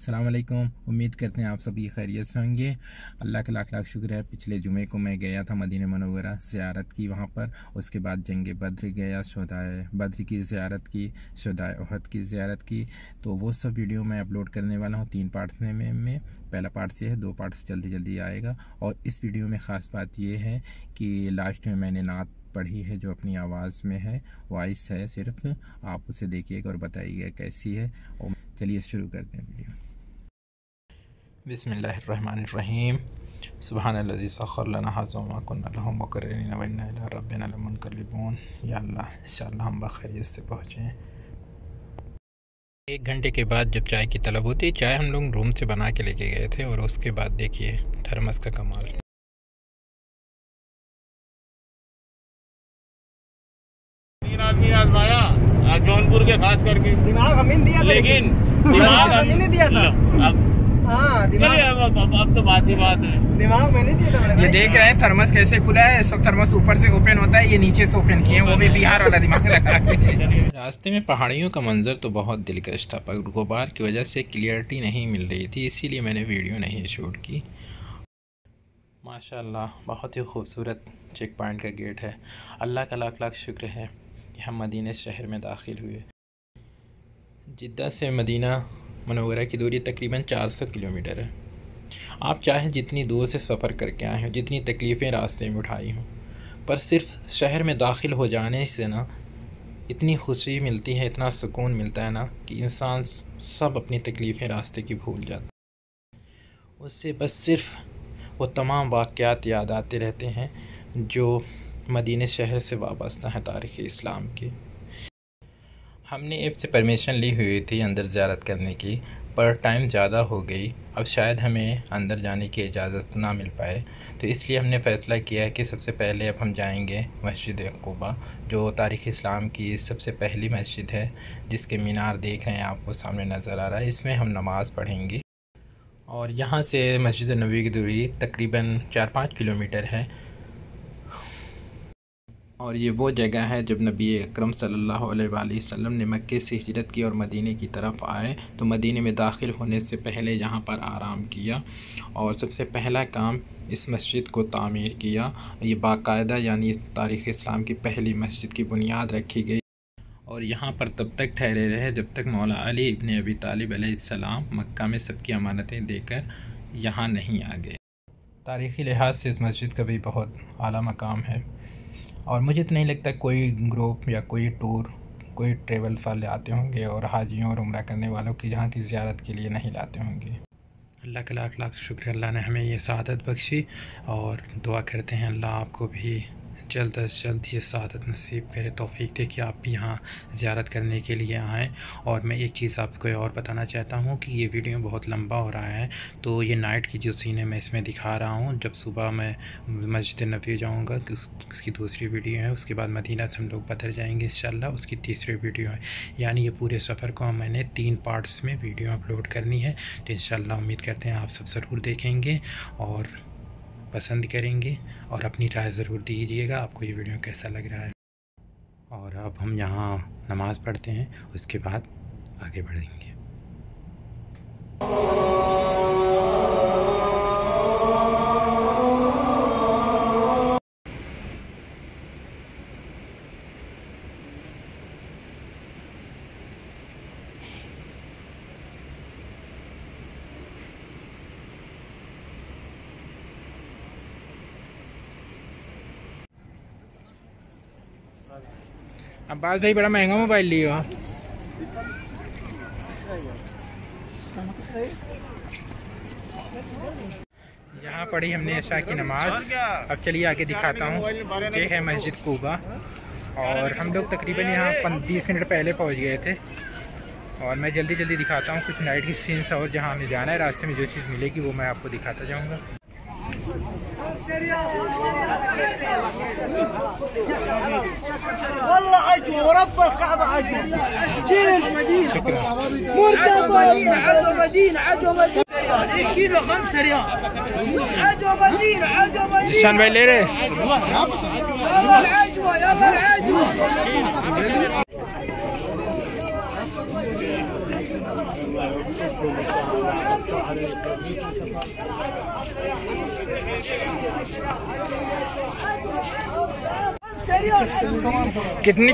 अस्सलाम वालेकुम। उम्मीद करते हैं आप सब ये खैरियत से होंगे। अल्लाह का लाख लाख शुक्र है। पिछले जुमे को मैं गया था मदीना मनव्वरा, ज़ियारत की वहाँ पर। उसके बाद जंग बद्र गया, शोदाए बद्र की ज़ियारत की, शोदाए ओहद की ज़ियारत की। तो वो सब वीडियो मैं अपलोड करने वाला हूँ 3 पार्ट्स में। पहला पार्ट से है, 2 पार्ट्स जल्दी जल्दी आएगा। और इस वीडियो में ख़ास बात ये है कि लास्ट में मैंने नात पढ़ी है जो अपनी आवाज़ में है, वॉइस है सिर्फ। आप उसे देखिएगा और बताइएगा कैसी है। और चलिए शुरू करते हैं वीडियो। बिस्मिल्लाहिर्रहमानिर्रहीम। सुबहानल्लाज़ी सख़्खर लना हाज़ा व मा कुन्ना लहू मुक़र्रिनीन व इन्ना इला रब्बिना लमुनक़लिबून। या अल्लाह, इंशाअल्लाह हम बख़ैरियत से पहुँचें। 1 घंटे के बाद जब चाय की तलब होती, चाय हम लोग रूम से बना के लेके गए थे। और उसके बाद देखिए थर्मस का कमाल। जौनपुर के खास करके दिमाग हमें दिया, लेकिन दिमाग हमने दिया था। अब तो बात ही बात है। दिमाग मैंने दिया था। ये देख रहे हैं थर्मस कैसे खुला है। सब थर्मस ऊपर से ओपन होता है, ये नीचे से ओपन किए हैं। वो भी बिहार वाला दिमाग लगा के। रास्ते में पहाड़ियों का मंजर तो बहुत दिलकश था, पर गुबार की वजह से क्लियरिटी नहीं मिल रही थी, इसीलिए मैंने वीडियो नहीं शूट की। माशाल्लाह, बहुत ही खूबसूरत चेक पॉइंट का गेट है। अल्लाह का लाख लाख शुक्र है हम मदीना शहर में दाखिल हुए। जिद्दा से मदीना मनव्वरा की दूरी तकरीबन 400 किलोमीटर है। आप चाहे जितनी दूर से सफ़र करके आए हों, जितनी तकलीफ़ें रास्ते में उठाई हों, पर सिर्फ शहर में दाखिल हो जाने से ना इतनी खुशी मिलती है, इतना सुकून मिलता है ना कि इंसान सब अपनी तकलीफ़ें रास्ते की भूल जाता। उससे बस सिर्फ वो तमाम वाक़यात याद आते रहते हैं जो मदीने शहर से वाबस्ता है तारीख़ इस्लाम की। हमने ऐप से परमिशन ली हुई थी अंदर ज़ियारत करने की, पर टाइम ज़्यादा हो गई। अब शायद हमें अंदर जाने की इजाज़त ना मिल पाए, तो इसलिए हमने फ़ैसला किया है कि सबसे पहले अब हम जाएंगे मस्जिद कुबा, जो तारीख़ इस्लाम की सबसे पहली मस्जिद है, जिसके मीनार देख रहे हैं आपको सामने नज़र आ रहा है। इसमें हम नमाज़ पढ़ेंगे। और यहाँ से मस्जिद नबवी की दूरी तकरीबन 4-5 किलोमीटर है। और ये वो जगह है जब नबी अकरम सल्लल्लाहु अलैहि वसल्लम ने मक्के से हिजरत की और मदीने की तरफ आए, तो मदीने में दाखिल होने से पहले यहाँ पर आराम किया। और सबसे पहला काम इस मस्जिद को तामीर किया। ये बाकायदा यानी तारीख़ इस्लाम की पहली मस्जिद की बुनियाद रखी गई। और यहाँ पर तब तक ठहरे रहे जब तक मौला अली इब्ने अबी तालिब अलैहिस्सलाम मक्का में सबकी अमानतें देकर यहाँ नहीं आ गए। तारीख़ी लिहाज से इस मस्जिद का भी बहुत आला मकाम है। और मुझे तो नहीं लगता कोई ग्रुप या कोई टूर, कोई ट्रेवल वाले आते होंगे और हाजियों और उम्रा करने वालों की यहाँ की ज़ियारत के लिए नहीं लाते होंगे। अल्लाह का लाख लाख शुक्र, अल्लाह ने हमें ये सआदत बख्शी। और दुआ करते हैं अल्लाह आपको भी जल्द अज जल्द ये सआदत नसीब करे, तौफीक दे कि आप भी यहाँ ज़ियारत करने के लिए आएँ। और मैं एक चीज़ आपको और बताना चाहता हूँ कि ये वीडियो बहुत लंबा हो रहा है, तो ये नाइट की जो सीन है मैं इसमें दिखा रहा हूँ। जब सुबह मैं मस्जिद नबवी जाऊँगा, उसकी दूसरी वीडियो है। उसके बाद मदीना से हम लोग बद्र जाएँगे इंशाल्लाह, उसकी तीसरी वीडियो है। यानी ये पूरे सफ़र को मैंने 3 पार्ट्स में वीडियो अपलोड करनी है। तो इंशाल्लाह उम्मीद करते हैं आप सब ज़रूर देखेंगे और पसंद करेंगे। और अपनी राय ज़रूर दीजिएगा आपको ये वीडियो कैसा लग रहा है। और अब हम यहाँ नमाज़ पढ़ते हैं, उसके बाद आगे बढ़ेंगे। अब्बास भाई, बड़ा महंगा मोबाइल लियो आप। यहाँ पढ़ी हमने इशा की नमाज। अब चलिए आगे दिखाता हूँ। ये है मस्जिद कुबा। और हम लोग तकरीबन यहाँ 20 मिनट पहले पहुँच गए थे। और मैं जल्दी जल्दी दिखाता हूँ कुछ नाइट की सीन्स, और जहाँ हमें जाना है रास्ते में जो चीज़ मिलेगी वो मैं आपको दिखाता जाऊँगा। निशान भाई ले रहे। कितनी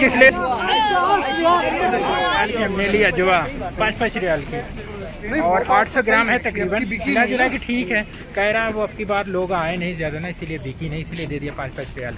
किस ले मिली अजवा 5-5 रियाल की और 800 ग्राम है तकरीबन। जुला कि ठीक है, कह रहा है वो अब की बार लोग आए नहीं ज़्यादा ना, इसीलिए बिकी नहीं, इसीलिए दे दिया 5-5 रियाल।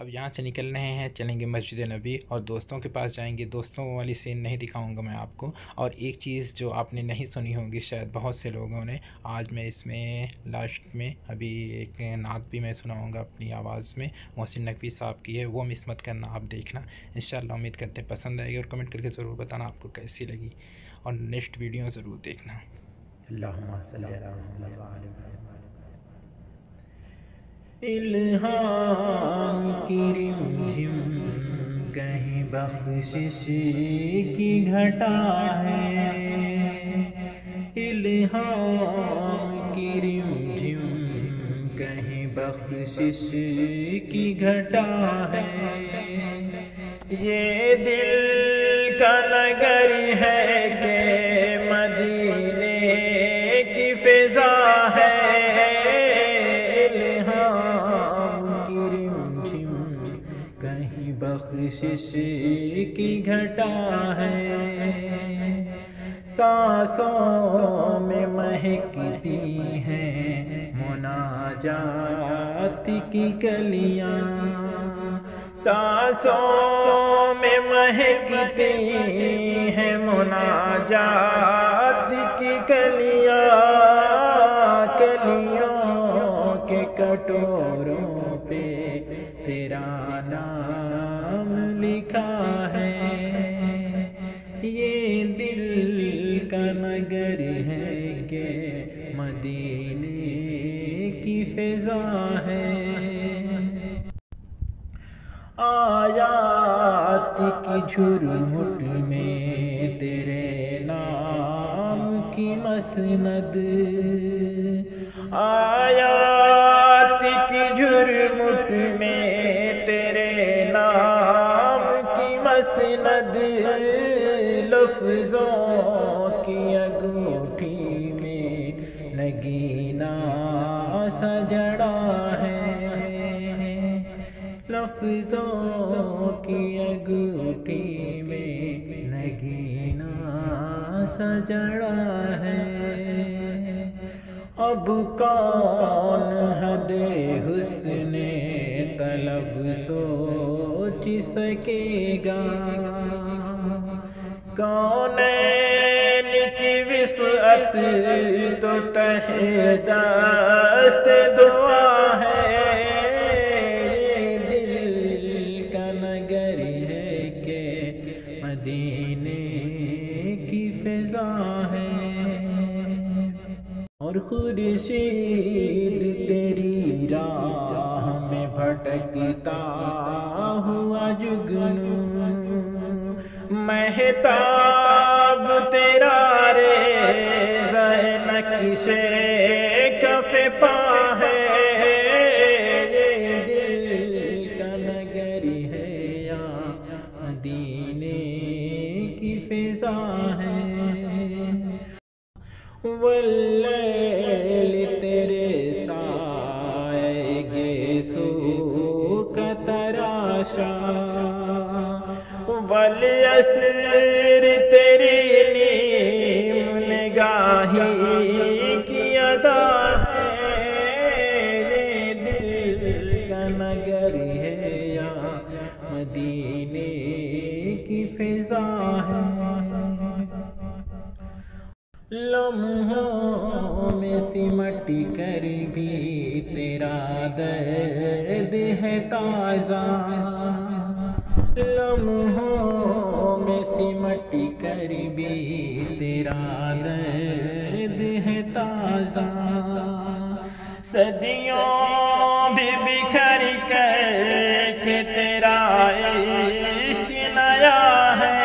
अब यहाँ से निकल रहे हैं, चलेंगे मस्जिद नबवी और दोस्तों के पास जाएंगे। दोस्तों वाली सीन नहीं दिखाऊंगा मैं आपको। और एक चीज़ जो आपने नहीं सुनी होगी शायद बहुत से लोगों ने, आज मैं इसमें लास्ट में अभी एक नात भी मैं सुनाऊंगा अपनी आवाज़ में, मोहसिन नकवी साहब की है, वो मिस मत करना आप देखना। इंशाल्लाह उम्मीद करते हैं पसंद आएगी और कमेंट करके ज़रूर बताना आपको कैसी लगी और नेक्स्ट वीडियो ज़रूर देखना। इल्हाम की रिमझिम कहीं बख्शिश की घटा है, इल्हाम की रिमझिम कहीं बख्शिश की घटा है। ये दिल का नगर है के मदीने की फिजा है, बख्शिश की घटा है। सांसों में महकती है मुनाजात की कलियां, सांसों में महकती है मुनाजात की कलियां, कलियों के कटोरों पे तेरा नाम लिखा है। ये दिल का नगर है के मदीने की फिजा है। आयात की झुरमुट में तेरे नाम की मसनद, आयात की झुरमुट में मसनद, लफ्जों की अंगूठी में नगीना सजड़ा है, लफ्जों की अंगूठी में नगीना सजड़ा है। अब कौन हदे हुस्ने तलब सोच सकेगा, कौनैन की विसअत तो तहे दस्त दुआ है। दिल का नगर है के मदीने की फिजा है। और खुर्शीद तेरी राह में भटकता हुआ जुगनू, महताब तेरा रे ज़नक़िशे कफ़े पा है। दिल का नगर है या मदीने की फिज़ा है। वल्लैल तेरे साए गे सो का तराशा, वल असर तेरी नीम निगाही की अदा है। दिल का नगर है या मदीने की फिजा है। लम्हों में सिमट कर भी तेरा दर्द है ताज़ा, लम्हों में सिमट कर भी तेरा दर्द है ताज़ा, सदियों भी बिखर कर के तेरा इश्क नया है।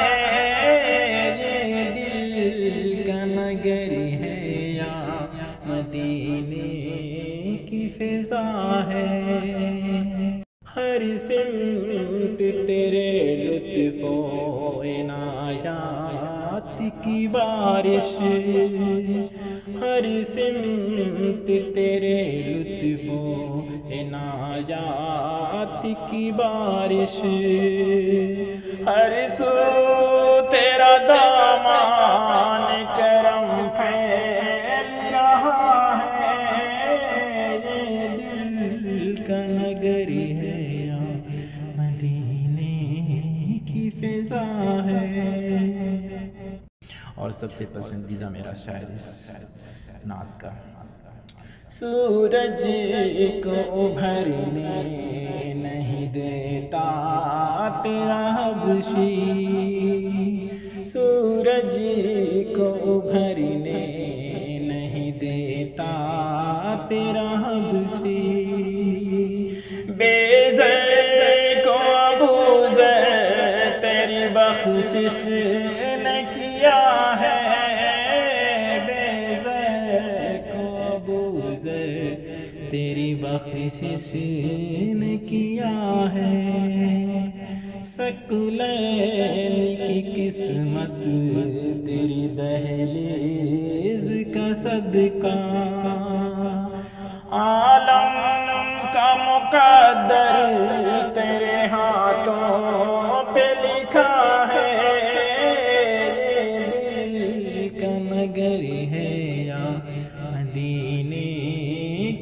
हर सिमत तेरे लुत्फ़ो इनायात की बारिश, हर सिमत तेरे लुत्फ़ो इनायात की बारिश। हर सो तेरा दामान करम फैल रहा है, ये दिल का नगर है मदीने की फिजा है। और सबसे पसंदीदा मेरा शायर इस नात का, सूरज को उभरने नहीं देता तेरा हबशी, सूरज को उभरने नहीं देता तेरा हबशी। बेजर को अबूजर तेरी बख्शिश ने किया है, तेरी बख्शिश ने किया है। सकुलैन की किस्मत तेरी दहलीज का सदका, आलम का मुकद्दर तेरे हाथों पे लिखा है, दिल का नगर है या मदीने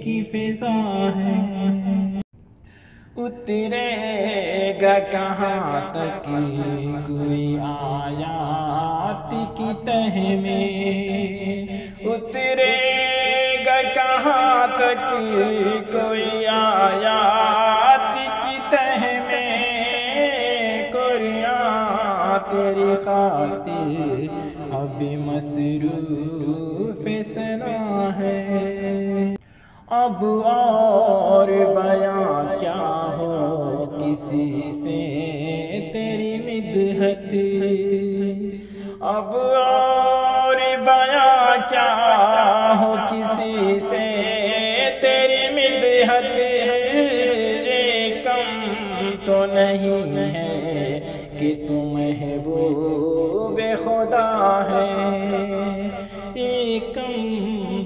की फिजा है। उतरेगा कहाँ तक कोई आयात की तह में, उतरेगा कहाँ तक कोई आयात की तह में। कुरान तेरी खातिर अभी मसरूफ़ सना है, अब और बयां क्या हो किसी से तेरी मिदहत, अब और बयां क्या हो किसी से तेरी मिदहत है। कम तो नहीं है कि तुम महबूबे खुदा है, ये कम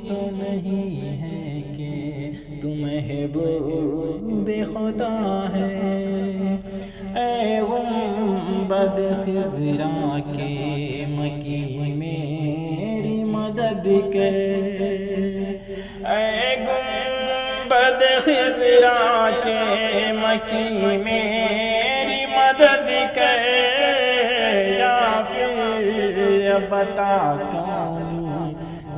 तो नहीं है कि तुम महबूबे खुदा है। ऐ गुंबद खिज़रा के मकी मेरी मदद कर, ऐ गुंबद खिज़रा के मकी मेरी मदद कर। या फिर बता कौन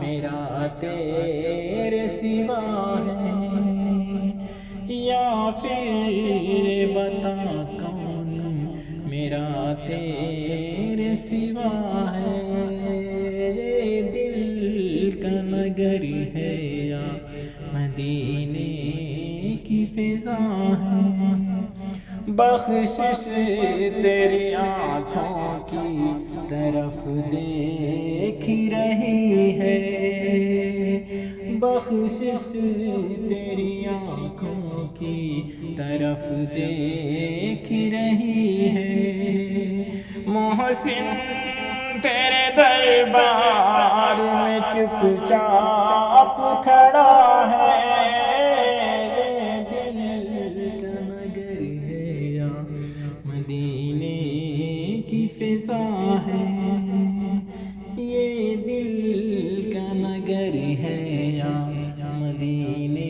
मेरा तेरे सिवा है, या फिर बता कौन मेरा तेरे सिवा है। ये दिल का नगर है या मदीने की फिजा है। बख्शिश तेरी आँखों की तरफ देख रही है, बख्शिश तेरी आँखों की तरफ देख रही है। मोहसिन तेरे दरबार में चुपचाप खड़ा है, फिजा है। ये दिल का नगर है या मदीने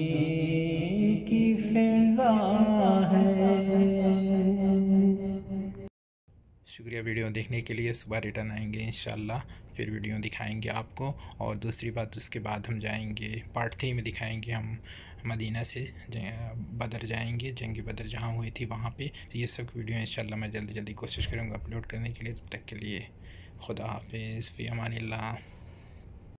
की फिजा है। शुक्रिया वीडियो देखने के लिए। सुबह रिटर्न आएंगे इंशाल्लाह, फिर वीडियो दिखाएंगे आपको। और दूसरी बात, उसके बाद हम जाएंगे पार्ट 3 में, दिखाएंगे हम मदीना से बदर जाएंगे, जंग बदर जहाँ हुई थी वहाँ पे। तो ये सब वीडियो इंशाल्लाह मैं जल्दी कोशिश करूँगा अपलोड करने के लिए। तब तक के लिए खुदा हाफिज़, फ़ी अमानिल्लाह।